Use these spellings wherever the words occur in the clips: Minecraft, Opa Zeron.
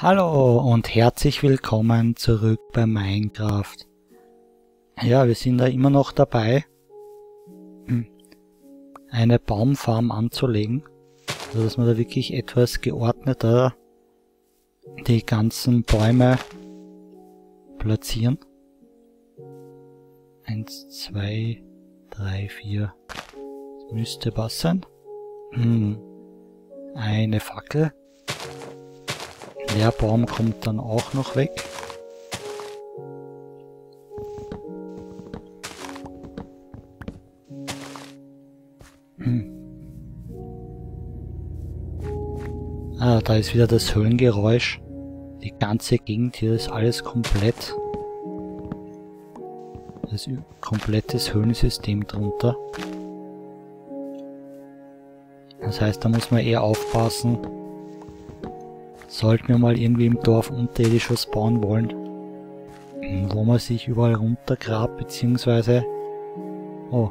Hallo und herzlich willkommen zurück bei Minecraft. Ja, wir sind da immer noch dabei, eine Baumfarm anzulegen, also dass man da wirklich etwas geordneter die ganzen Bäume platzieren. 1, 2, 3, 4, müsste passen. Eine Fackel. Der Baum kommt dann auch noch weg. Ah, da ist wieder das Höllengeräusch. Die ganze Gegend hier ist alles komplett. Das ist ein komplettes Höhlensystem drunter. Das heißt, da muss man eher aufpassen. Sollten wir mal irgendwie im Dorf unterirdisch was bauen wollen, wo man sich überall runtergrabt, beziehungsweise... Oh.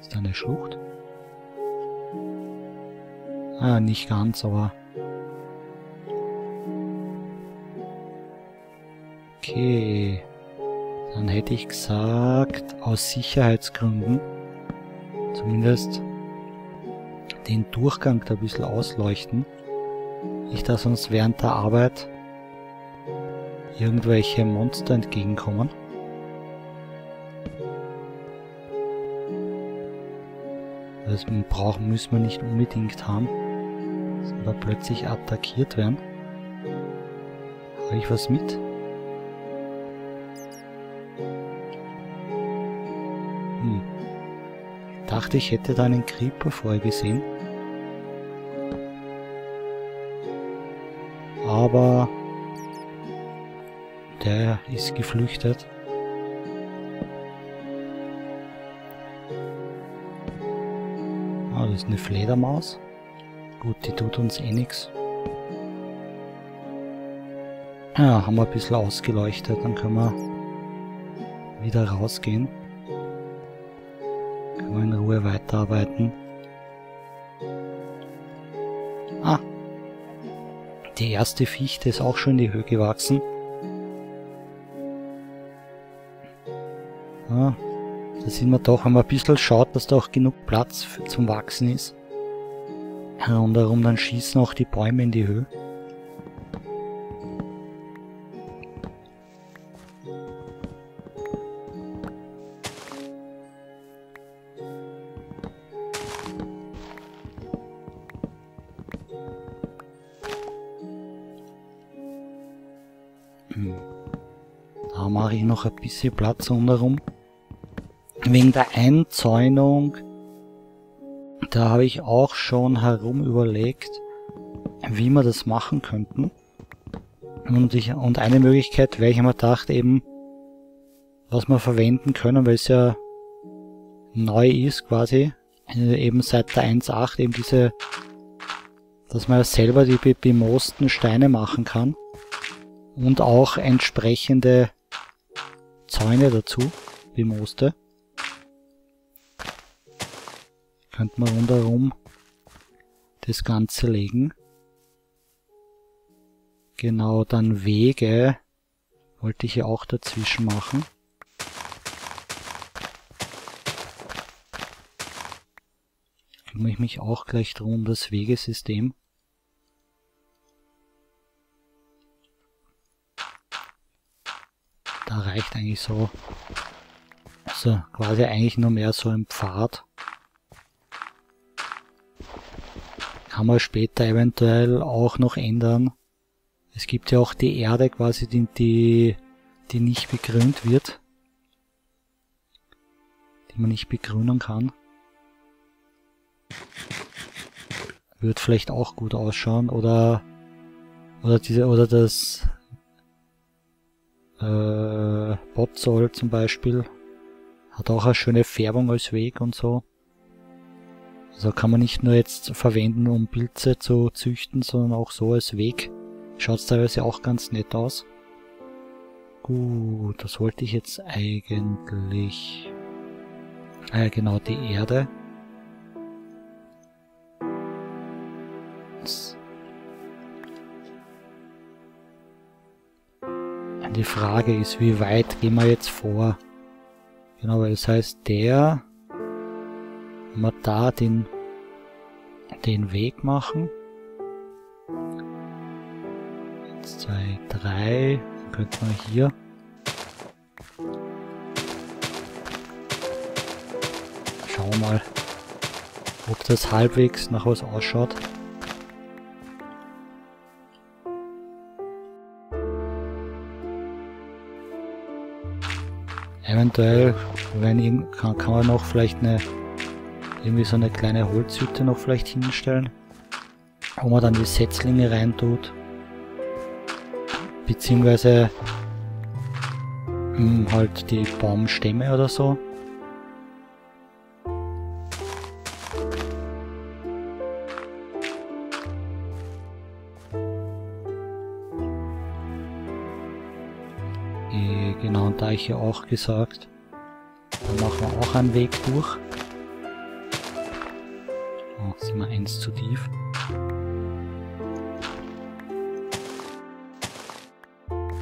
Ist da eine Schlucht? Ah, nicht ganz, aber... Okay. Dann hätte ich gesagt, aus Sicherheitsgründen, zumindest den Durchgang da ein bisschen ausleuchten. Nicht, dass uns während der Arbeit irgendwelche Monster entgegenkommen. Das müssen wir nicht unbedingt haben, dass wir plötzlich attackiert werden. Habe ich was mit? Ich dachte, ich hätte da einen Creeper vorher gesehen. Aber der ist geflüchtet. Ah, das ist eine Fledermaus. Gut, die tut uns eh nichts. Ja, haben wir ein bisschen ausgeleuchtet, dann können wir wieder rausgehen. Können wir in Ruhe weiterarbeiten. Ah! Die erste Fichte ist auch schon in die Höhe gewachsen. Ja, da sieht man doch, wenn man ein bisschen schaut, dass da auch genug Platz zum Wachsen ist. Und darum dann schießen auch die Bäume in die Höhe. Da mache ich noch ein bisschen Platz rundherum. Wegen der Einzäunung, da habe ich auch schon herum überlegt, wie wir das machen könnten. Und eine Möglichkeit, welche man dachte eben, was wir verwenden können, weil es ja neu ist quasi, eben seit der 1.8 eben diese, dass man ja selber die bemoosten Steine machen kann. Und auch entsprechende Zäune dazu, bemooste. Könnte man rundherum das Ganze legen. Genau, dann Wege wollte ich ja auch dazwischen machen. Kümmere ich mich auch gleich drum um das Wegesystem. Da reicht eigentlich so, also quasi eigentlich nur mehr so ein Pfad. Kann man später eventuell auch noch ändern. Es gibt ja auch die Erde quasi, die nicht begrünt wird. Die man nicht begrünen kann. Wird vielleicht auch gut ausschauen oder das Botzol zum Beispiel hat auch eine schöne Färbung als Weg und so. Also kann man nicht nur jetzt verwenden, um Pilze zu züchten, sondern auch so als Weg. Schaut es teilweise auch ganz nett aus. Gut, das wollte ich jetzt eigentlich. Ah ja, genau, die Erde. Die Frage ist, wie weit gehen wir jetzt vor? Genau, weil das heißt, wenn wir da den Weg machen. 1, 2, 3. Dann könnte man hier. Schauen wir mal, ob das halbwegs nach was ausschaut. Eventuell, wenn kann man noch vielleicht irgendwie so eine kleine Holzhütte noch vielleicht hinstellen, wo man dann die Setzlinge reintut, beziehungsweise halt die Baumstämme oder so. Genau, und da habe ich ja auch gesagt, da machen wir auch einen Weg durch. Oh, sind wir eins zu tief. Und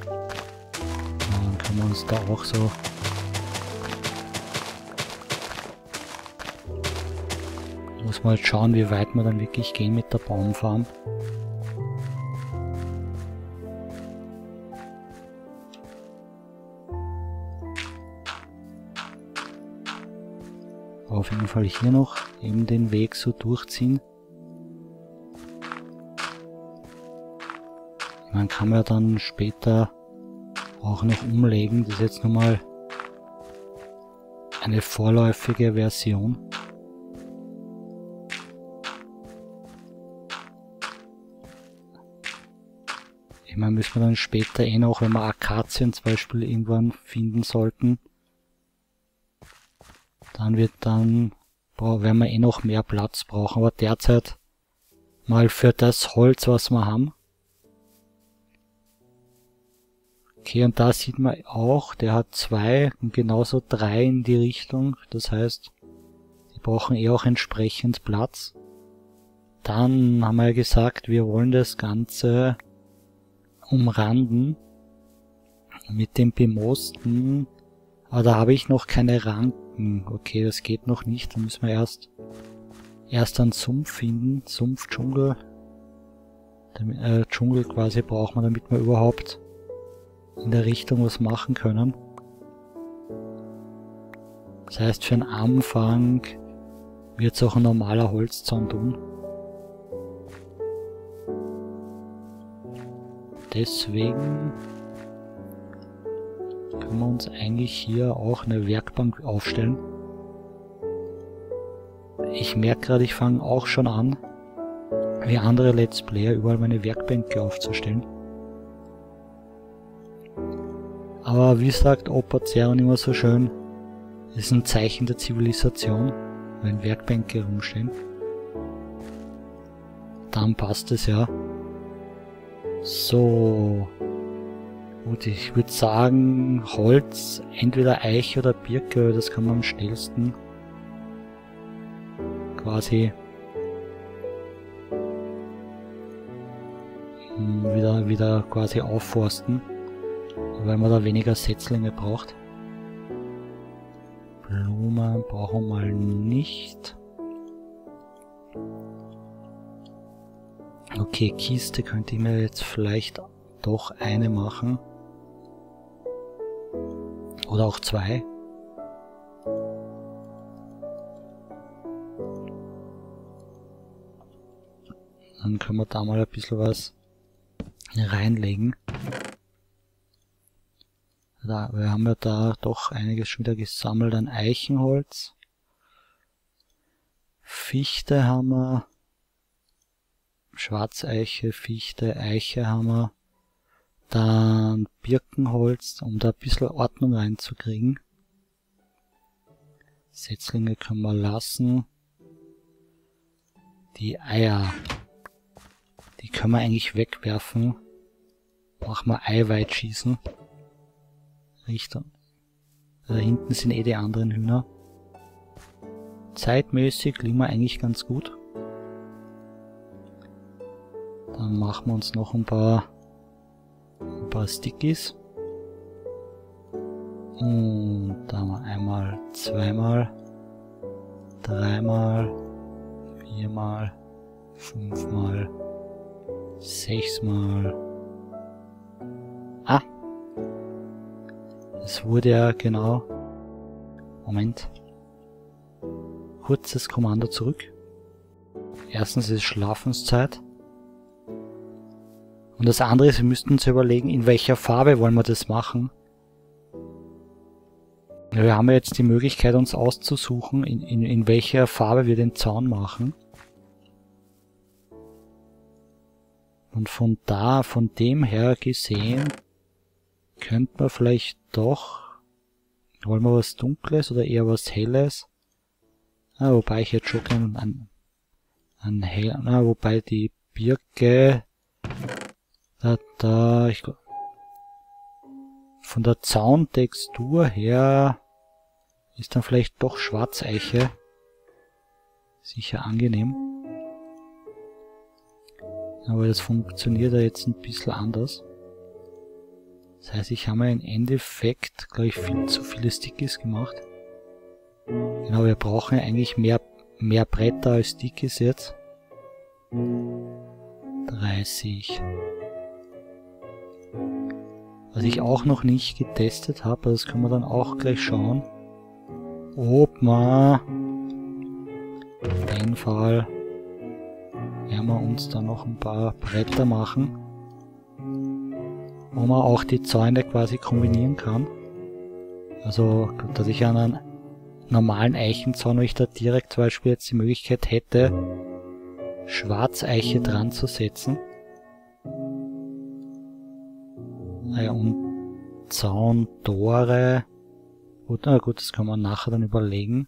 dann können wir uns da auch so mal schauen, wie weit wir dann wirklich gehen mit der Baumfarm. Aber auf jeden Fall hier noch eben den Weg so durchziehen. Man kann ja dann später auch noch umlegen. Das ist jetzt nochmal eine vorläufige Version. Ich meine, müssen wir dann später noch, wenn wir Akazien zum Beispiel irgendwann finden sollten, werden wir noch mehr Platz brauchen. Aber derzeit mal für das Holz, was wir haben. Okay, und da sieht man auch, der hat 2 und genauso 3 in die Richtung. Das heißt, die brauchen auch entsprechend Platz. Dann haben wir ja gesagt, wir wollen das Ganze umranden mit dem Bemoosten, aber da habe ich noch keine Ranken. Okay, das geht noch nicht, da müssen wir erst einen Sumpf finden, Sumpf-Dschungel, Dschungel quasi braucht man, damit wir überhaupt in der Richtung was machen können. Das heißt, für den Anfang wird es auch ein normaler Holzzaun tun. Deswegen können wir uns eigentlich hier auch eine Werkbank aufstellen. Ich merke gerade, ich fange auch schon an, wie andere Let's Player überall meine Werkbänke aufzustellen. Aber wie sagt Opa Zeron immer so schön, ist ein Zeichen der Zivilisation, wenn Werkbänke rumstehen. Dann passt es ja. So, gut, ich würde sagen, Holz, entweder Eiche oder Birke, das kann man am schnellsten quasi wieder quasi aufforsten, weil man da weniger Setzlinge braucht. Blumen brauchen wir mal nicht. Okay, Kiste könnte ich mir jetzt vielleicht doch eine machen. Oder auch 2. Dann können wir da mal ein bisschen was reinlegen. Da, wir haben ja da doch einiges schon wieder gesammelt an Eichenholz. Fichte haben wir. Schwarzeiche, Fichte, Eiche haben wir, dann Birkenholz, um da ein bisschen Ordnung reinzukriegen. Setzlinge können wir lassen. Die Eier, die können wir eigentlich wegwerfen. Machen wir Eiweit schießen. Richtung. Da hinten sind die anderen Hühner. Zeitmäßig liegen wir eigentlich ganz gut. Dann machen wir uns noch ein paar Stickies. Und da haben wir einmal, zweimal, dreimal, viermal, fünfmal, sechsmal. Ah! Es wurde ja genau. Moment. Kurzes Kommando zurück. Erstens ist Schlafenszeit. Und das andere ist, wir müssten uns überlegen, in welcher Farbe wollen wir das machen. Wir haben ja jetzt die Möglichkeit, uns auszusuchen, in welcher Farbe wir den Zaun machen. Und von dem her gesehen, könnte man vielleicht doch... Wollen wir was Dunkles oder eher was Helles? Ah, wobei ich jetzt schon gerne an Hell... Ah, wobei die Birke... Von der Zauntextur her ist dann vielleicht doch Schwarzeiche sicher angenehm. Aber das funktioniert ja jetzt ein bisschen anders. Das heißt, ich habe mir im Endeffekt, glaube ich, viel zu viele Stickies gemacht. Genau, wir brauchen ja eigentlich mehr Bretter als Stickies jetzt. 30. Was ich auch noch nicht getestet habe, das können wir dann auch gleich schauen, ob man auf jeden Fall werden wir uns dann noch ein paar Bretter machen, wo man auch die Zäune quasi kombinieren kann. Also, dass ich an einem normalen Eichenzaun, wenn ich da direkt zum Beispiel jetzt die Möglichkeit hätte, Schwarzeiche dran zu setzen. Naja, und Zauntore. Gut, na gut, das kann man nachher dann überlegen.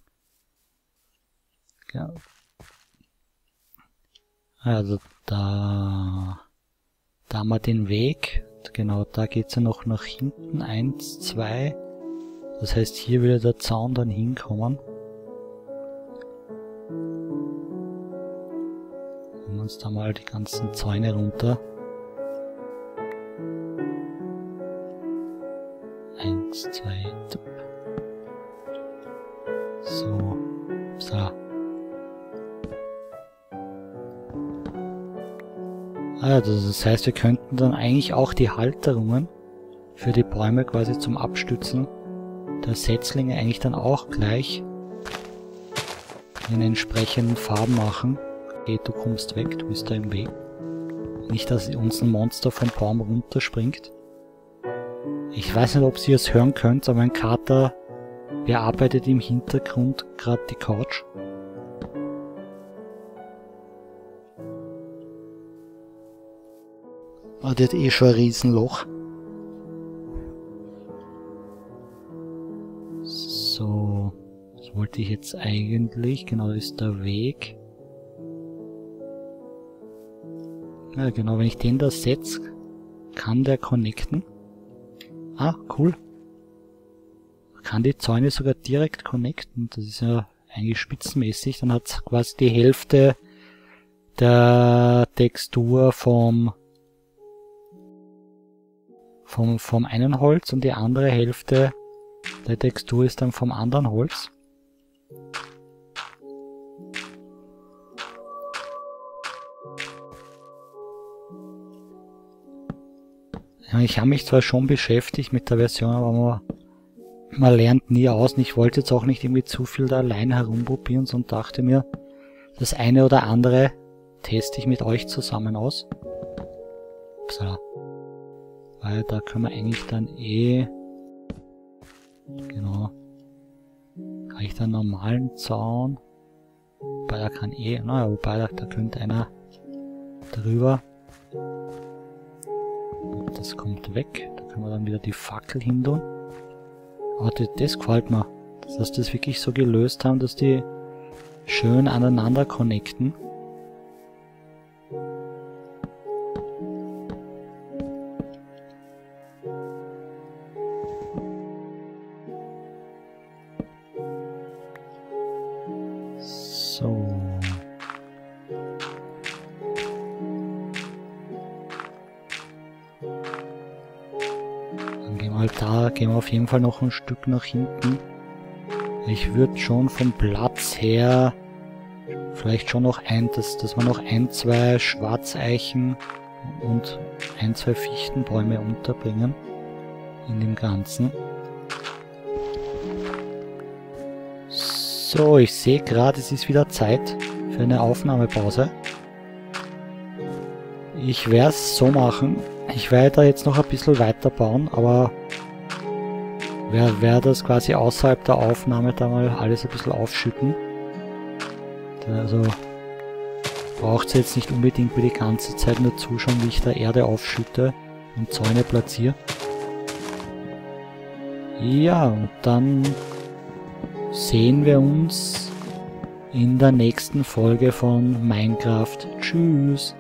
Ja. Also da haben wir den Weg. Genau, da geht es ja noch nach hinten. 1, 2. Das heißt, hier würde der Zaun dann hinkommen. Nehmen wir uns da mal die ganzen Zäune runter. 1, 2, so, so. Also das heißt, wir könnten dann eigentlich auch die Halterungen für die Bäume quasi zum Abstützen der Setzlinge eigentlich dann auch gleich in entsprechenden Farben machen. Okay, du kommst weg, du bist da im Weg. Nicht, dass uns ein Monster vom Baum runterspringt. Ich weiß nicht, ob ihr es hören könnt, aber mein Kater bearbeitet im Hintergrund gerade die Couch. Ah, die hat eh schon ein Riesenloch. So, was wollte ich jetzt eigentlich? Genau, das ist der Weg. Ja, genau, wenn ich den da setze, kann der connecten. Ah, cool. Man kann die Zäune sogar direkt connecten. Das ist ja eigentlich spitzenmäßig. Dann hat es quasi die Hälfte der Textur vom einen Holz und die andere Hälfte der Textur ist dann vom anderen Holz. Ich habe mich zwar schon beschäftigt mit der Version, aber man lernt nie aus. Und ich wollte jetzt auch nicht irgendwie zu viel da allein herumprobieren, sondern dachte mir, das eine oder andere teste ich mit euch zusammen aus. So. Weil da können wir eigentlich dann genau. Kann ich da einen normalen Zaun? Wobei da kann naja, wobei da könnte einer drüber. Das kommt weg. Da können wir dann wieder die Fackel hin tun. Aber das gefällt mir. Dass das wirklich so gelöst haben, dass die schön aneinander connecten. So. Altar gehen wir auf jeden Fall noch ein Stück nach hinten. Ich würde schon vom Platz her vielleicht schon noch dass wir noch ein, zwei Schwarzeichen und ein, zwei Fichtenbäume unterbringen in dem Ganzen. So, ich sehe gerade, es ist wieder Zeit für eine Aufnahmepause. Ich werde es so machen. Ich werde da jetzt noch ein bisschen weiterbauen, aber werde das quasi außerhalb der Aufnahme da mal alles ein bisschen aufschütten. Also braucht es jetzt nicht unbedingt für die ganze Zeit nur zuschauen, wie ich da Erde aufschütte und Zäune platziere. Ja, und dann sehen wir uns in der nächsten Folge von Minecraft. Tschüss!